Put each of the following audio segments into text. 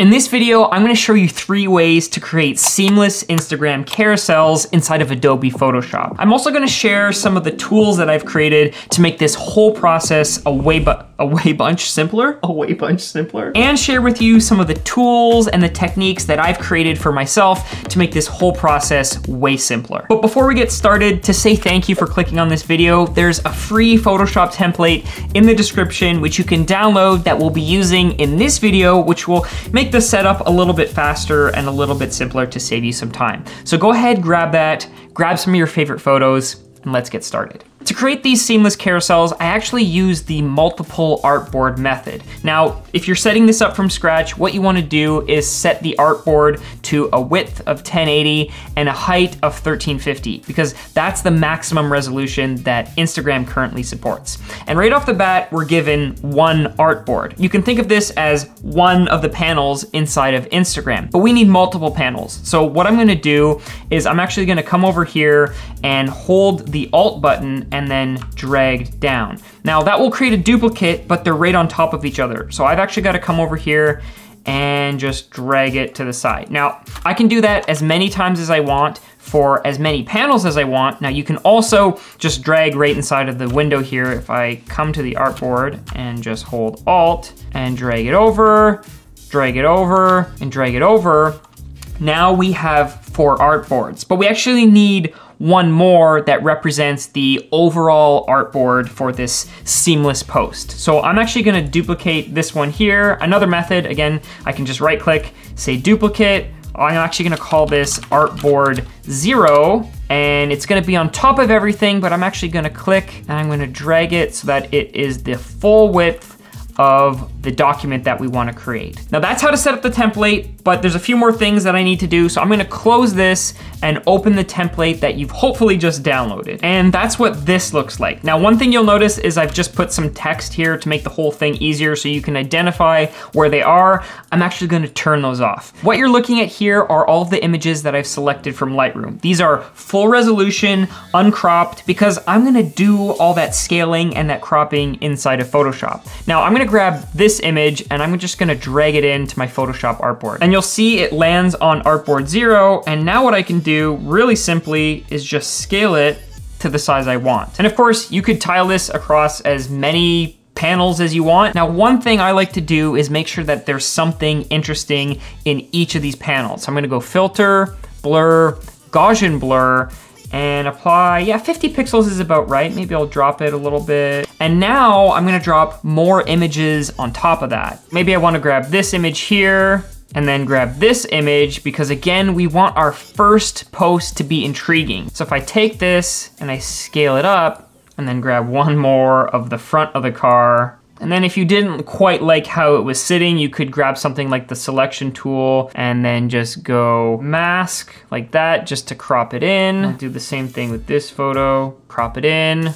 In this video, I'm gonna show you 3 ways to create seamless Instagram carousels inside of Adobe Photoshop. I'm also gonna share some of the tools that I've created to make this whole process a way bunch simpler, and share with you some of the tools and the techniques that I've created for myself to make this whole process way simpler. But before we get started, to say thank you for clicking on this video, there's a free Photoshop template in the description, which you can download that we'll be using in this video, which will make the setup a little bit faster and a little bit simpler to save you some time. So go ahead, grab that, grab some of your favorite photos, and let's get started. To create these seamless carousels, I actually use the multiple artboard method. Now, if you're setting this up from scratch, what you wanna do is set the artboard to a width of 1080 and a height of 1350, because that's the maximum resolution that Instagram currently supports. And right off the bat, we're given one artboard. You can think of this as one of the panels inside of Instagram, but we need multiple panels. So what I'm gonna do is I'm actually gonna come over here and hold the Alt button and then dragged down. Now that will create a duplicate, but they're right on top of each other. So I've actually got to come over here and just drag it to the side. Now I can do that as many times as I want for as many panels as I want. Now you can also just drag right inside of the window here. If I come to the artboard and just hold Alt and drag it over, and drag it over, now we have 4 artboards, but we actually need one more that represents the overall artboard for this seamless post. So I'm actually gonna duplicate this one here. Another method, again, I can just right click, say duplicate. I'm actually gonna call this artboard 0, and it's gonna be on top of everything, but I'm actually gonna click and I'm gonna drag it so that it is the full width of the document that we wanna create. Now that's how to set up the template, but there's a few more things that I need to do, so I'm gonna close this and open the template that you've hopefully just downloaded. And that's what this looks like. Now, one thing you'll notice is I've just put some text here to make the whole thing easier so you can identify where they are. I'm actually gonna turn those off. What you're looking at here are all of the images that I've selected from Lightroom. These are full resolution, uncropped, because I'm gonna do all that scaling and that cropping inside of Photoshop. Now, I'm gonna grab this image and I'm just gonna drag it into my Photoshop artboard. And you'll see it lands on artboard 0. And now what I can do really simply is just scale it to the size I want. And of course, you could tile this across as many panels as you want. Now, one thing I like to do is make sure that there's something interesting in each of these panels. So I'm gonna go filter, blur, Gaussian blur, and apply, yeah, 50 pixels is about right. Maybe I'll drop it a little bit. And now I'm gonna drop more images on top of that. Maybe I wanna grab this image here and then grab this image, because again, we want our first post to be intriguing. So if I take this and I scale it up and then grab one more of the front of the car, and then if you didn't quite like how it was sitting, you could grab something like the selection tool and then just go mask like that just to crop it in. I'll do the same thing with this photo, crop it in.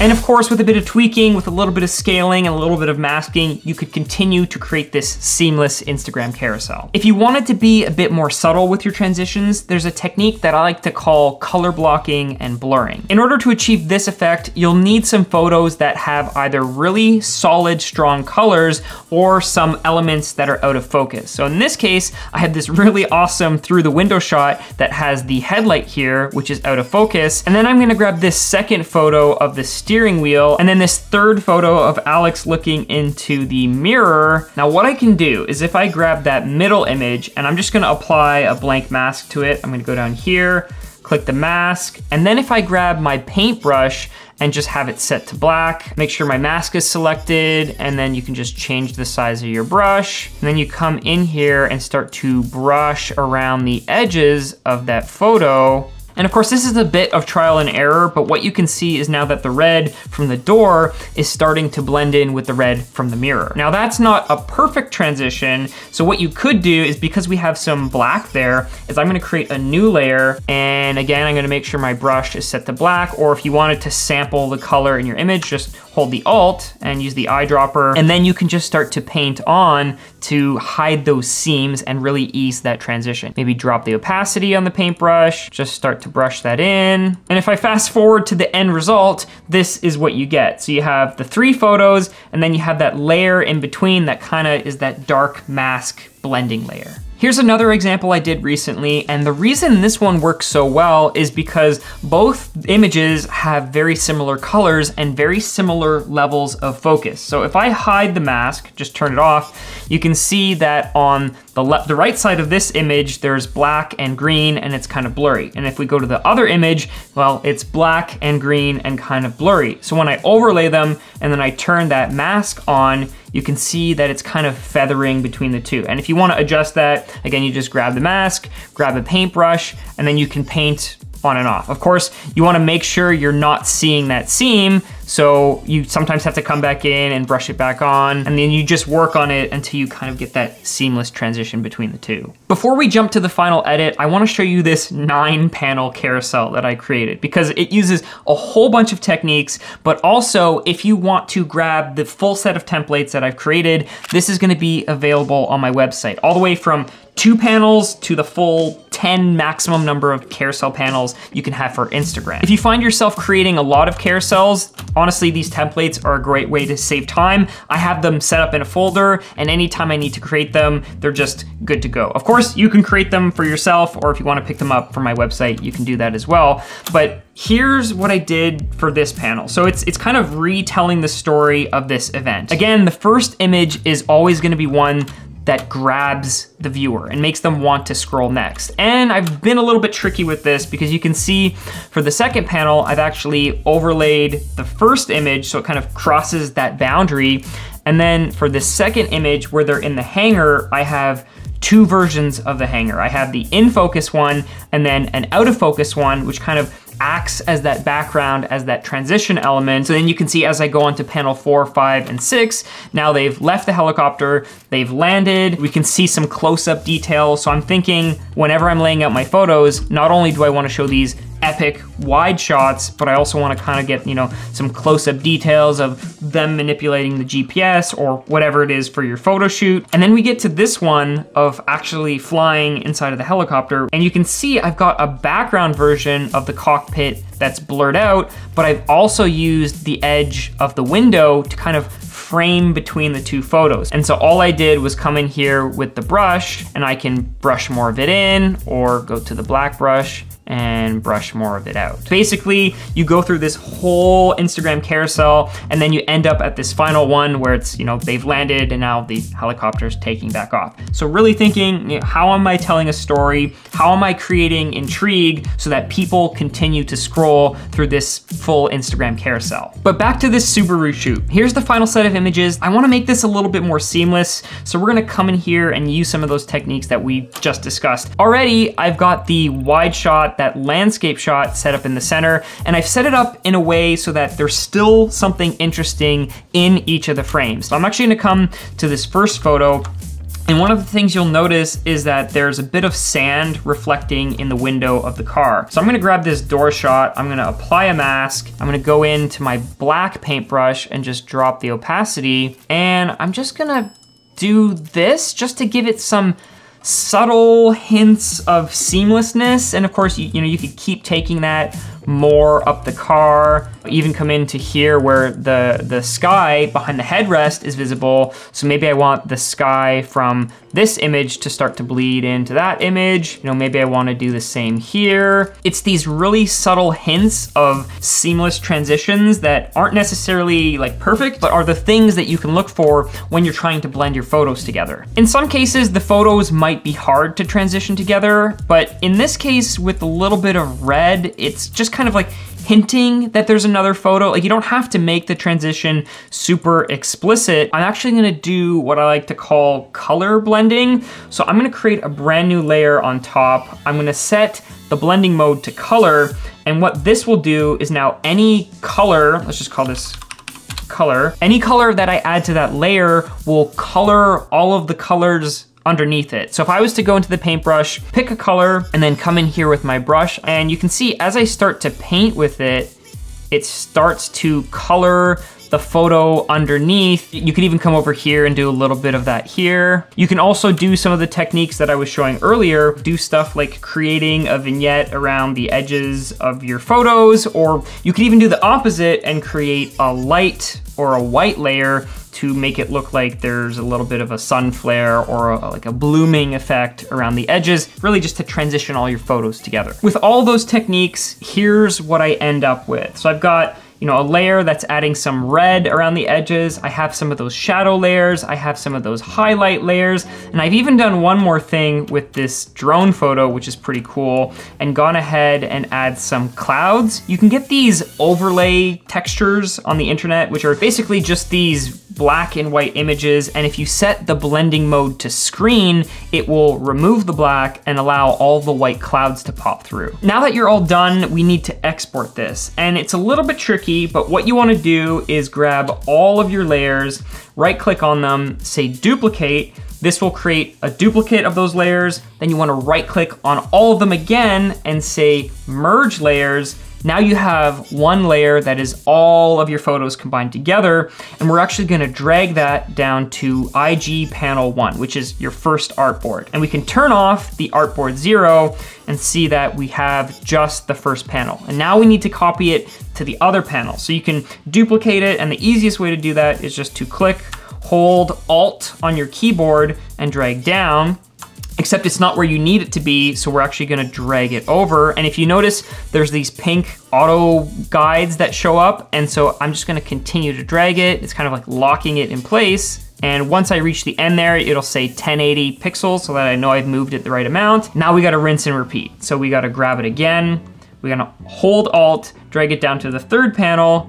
And of course, with a bit of tweaking, with a little bit of scaling and a little bit of masking, you could continue to create this seamless Instagram carousel. If you wanted to be a bit more subtle with your transitions, there's a technique that I like to call color blocking and blurring. In order to achieve this effect, you'll need some photos that have either really solid, strong colors or some elements that are out of focus. So in this case, I had this really awesome through the window shot that has the headlight here, which is out of focus. And then I'm gonna grab this second photo of the steering wheel, and then this third photo of Alex looking into the mirror. Now what I can do is if I grab that middle image and I'm just gonna apply a blank mask to it, I'm gonna go down here, click the mask, and then if I grab my paintbrush and just have it set to black, make sure my mask is selected, and then you can just change the size of your brush. And then you come in here and start to brush around the edges of that photo. And of course, this is a bit of trial and error, but what you can see is now that the red from the door is starting to blend in with the red from the mirror. Now that's not a perfect transition. So what you could do is, because we have some black there, is I'm gonna create a new layer. And again, I'm gonna make sure my brush is set to black, or if you wanted to sample the color in your image, just hold the Alt and use the eyedropper, and then you can just start to paint on to hide those seams and really ease that transition. Maybe drop the opacity on the paintbrush, just start to brush that in. And if I fast forward to the end result, this is what you get. So you have the three photos, and then you have that layer in between that kind of is that dark mask blending layer. Here's another example I did recently, and the reason this one works so well is because both images have very similar colors and very similar levels of focus. So if I hide the mask, just turn it off, you can see that on the right side of this image, there's black and green and it's kind of blurry. And if we go to the other image, well, it's black and green and kind of blurry. So when I overlay them and then I turn that mask on, you can see that it's kind of feathering between the two. And if you want to adjust that, again, you just grab the mask, grab a paintbrush, and then you can paint on and off. Of course, you wanna make sure you're not seeing that seam, so you sometimes have to come back in and brush it back on, and then you just work on it until you kind of get that seamless transition between the two. Before we jump to the final edit, I wanna show you this 9-panel carousel that I created, because it uses a whole bunch of techniques, but also if you want to grab the full set of templates that I've created, this is gonna be available on my website, all the way from 2 panels to the full 10 maximum number of carousel panels you can have for Instagram. If you find yourself creating a lot of carousels, honestly, these templates are a great way to save time. I have them set up in a folder, and anytime I need to create them, they're just good to go. Of course, you can create them for yourself, or if you want to pick them up from my website, you can do that as well. But here's what I did for this panel. So it's kind of retelling the story of this event. Again, the first image is always going to be one that grabs the viewer and makes them want to scroll next. And I've been a little bit tricky with this because you can see for the second panel, I've actually overlaid the first image so it kind of crosses that boundary. And then for the second image where they're in the hangar, I have 2 versions of the hangar. I have the in-focus one and then an out-of-focus one, which kind of acts as that background, as that transition element. So then you can see as I go on to panel 4, 5, and 6, now they've left the helicopter, they've landed, we can see some close-up detail. So I'm thinking whenever I'm laying out my photos, not only do I want to show these epic wide shots, but I also want to kind of get, you know, some close-up details of them manipulating the GPS or whatever it is for your photo shoot. And then we get to this one of actually flying inside of the helicopter, and you can see I've got a background version of the cockpit that's blurred out, but I've also used the edge of the window to kind of frame between the 2 photos. And so all I did was come in here with the brush, and I can brush more of it in or go to the black brush and brush more of it out. Basically, you go through this whole Instagram carousel, and then you end up at this final one where it's, you know, they've landed and now the helicopter's taking back off. So really thinking, you know, how am I telling a story? How am I creating intrigue so that people continue to scroll through this full Instagram carousel? But back to this Subaru shoot. Here's the final set of images. I wanna make this a little bit more seamless. So we're gonna come in here and use some of those techniques that we just discussed. Already, I've got the wide shot, that landscape shot set up in the center, and I've set it up in a way so that there's still something interesting in each of the frames. So I'm actually gonna come to this first photo, and one of the things you'll notice is that there's a bit of sand reflecting in the window of the car. So I'm gonna grab this door shot, I'm gonna apply a mask, I'm gonna go into my black paintbrush and just drop the opacity, and I'm just gonna do this just to give it some subtle hints of seamlessness. And of course, you know, you could keep taking that more up the car, even come into here where the sky behind the headrest is visible. So maybe I want the sky from this image to start to bleed into that image. You know, maybe I want to do the same here. It's these really subtle hints of seamless transitions that aren't necessarily like perfect, but are the things that you can look for when you're trying to blend your photos together. In some cases, the photos might be hard to transition together, but in this case with a little bit of red, it's just kind of like hinting that there's another photo. Like, you don't have to make the transition super explicit. I'm actually gonna do what I like to call color blending. So I'm gonna create a brand new layer on top. I'm gonna set the blending mode to color. And what this will do is now any color, let's just call this color, any color that I add to that layer will color all of the colors underneath it. So if I was to go into the paintbrush, pick a color, and then come in here with my brush, and you can see as I start to paint with it, it starts to color the photo underneath. You could even come over here and do a little bit of that here. You can also do some of the techniques that I was showing earlier, do stuff like creating a vignette around the edges of your photos, or you could even do the opposite and create a light or a white layer to make it look like there's a little bit of a sun flare or like a blooming effect around the edges, really just to transition all your photos together. With all those techniques, here's what I end up with. So I've got, you know, a layer that's adding some red around the edges. I have some of those shadow layers. I have some of those highlight layers. And I've even done one more thing with this drone photo, which is pretty cool, and gone ahead and add some clouds. You can get these overlay textures on the internet, which are basically just these black and white images. And if you set the blending mode to screen, it will remove the black and allow all the white clouds to pop through. Now that you're all done, we need to export this. And it's a little bit tricky, but what you wanna do is grab all of your layers, right click on them, say duplicate. This will create a duplicate of those layers. Then you wanna right click on all of them again and say merge layers. Now you have one layer that is all of your photos combined together, and we're actually gonna drag that down to IG panel 1, which is your first artboard. And we can turn off the artboard 0 and see that we have just the first panel. And now we need to copy it to the other panel. So you can duplicate it, and the easiest way to do that is just to click, hold Alt on your keyboard and drag down, except it's not where you need it to be, so we're actually gonna drag it over. And if you notice, there's these pink auto guides that show up, and so I'm just gonna continue to drag it. It's kind of like locking it in place. And once I reach the end there, it'll say 1080 pixels so that I know I've moved it the right amount. Now we gotta rinse and repeat. So we gotta grab it again. We're gonna hold Alt, drag it down to the third panel,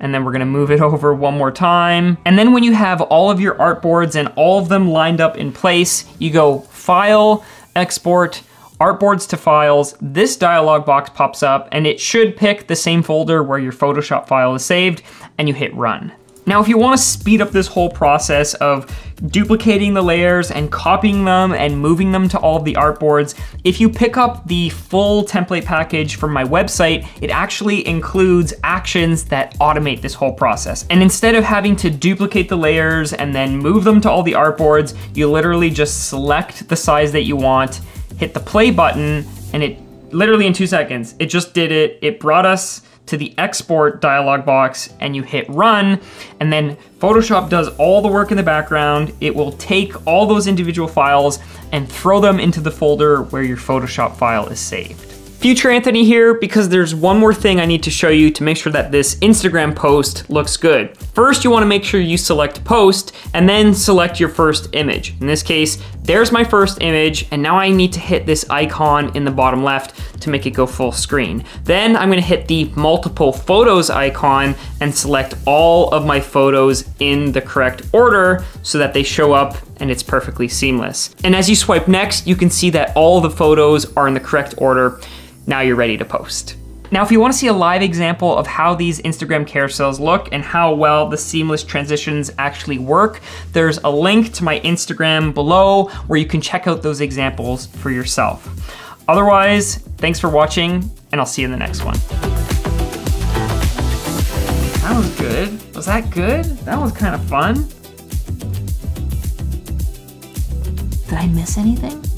and then we're gonna move it over one more time. And then when you have all of your artboards and all of them lined up in place, you go File, Export, Artboards to Files. This dialog box pops up and it should pick the same folder where your Photoshop file is saved, and you hit Run. Now, if you wanna speed up this whole process of duplicating the layers and copying them and moving them to all of the artboards, if you pick up the full template package from my website, it actually includes actions that automate this whole process. And instead of having to duplicate the layers and then move them to all the artboards, you literally just select the size that you want, hit the play button, and it literally in 2 seconds, it just did it. It brought us to the export dialog box and you hit Run, and then Photoshop does all the work in the background. It will take all those individual files and throw them into the folder where your Photoshop file is saved. Future Anthony here, because there's one more thing I need to show you to make sure that this Instagram post looks good. First, you wanna make sure you select post and then select your first image. In this case, there's my first image, and now I need to hit this icon in the bottom left to make it go full screen. Then I'm gonna hit the multiple photos icon and select all of my photos in the correct order so that they show up and it's perfectly seamless. And as you swipe next, you can see that all the photos are in the correct order. Now you're ready to post. Now, if you wanna see a live example of how these Instagram carousels look and how well the seamless transitions actually work, there's a link to my Instagram below where you can check out those examples for yourself. Otherwise, thanks for watching, and I'll see you in the next one. That was good. Was that good? That was kind of fun. Did I miss anything?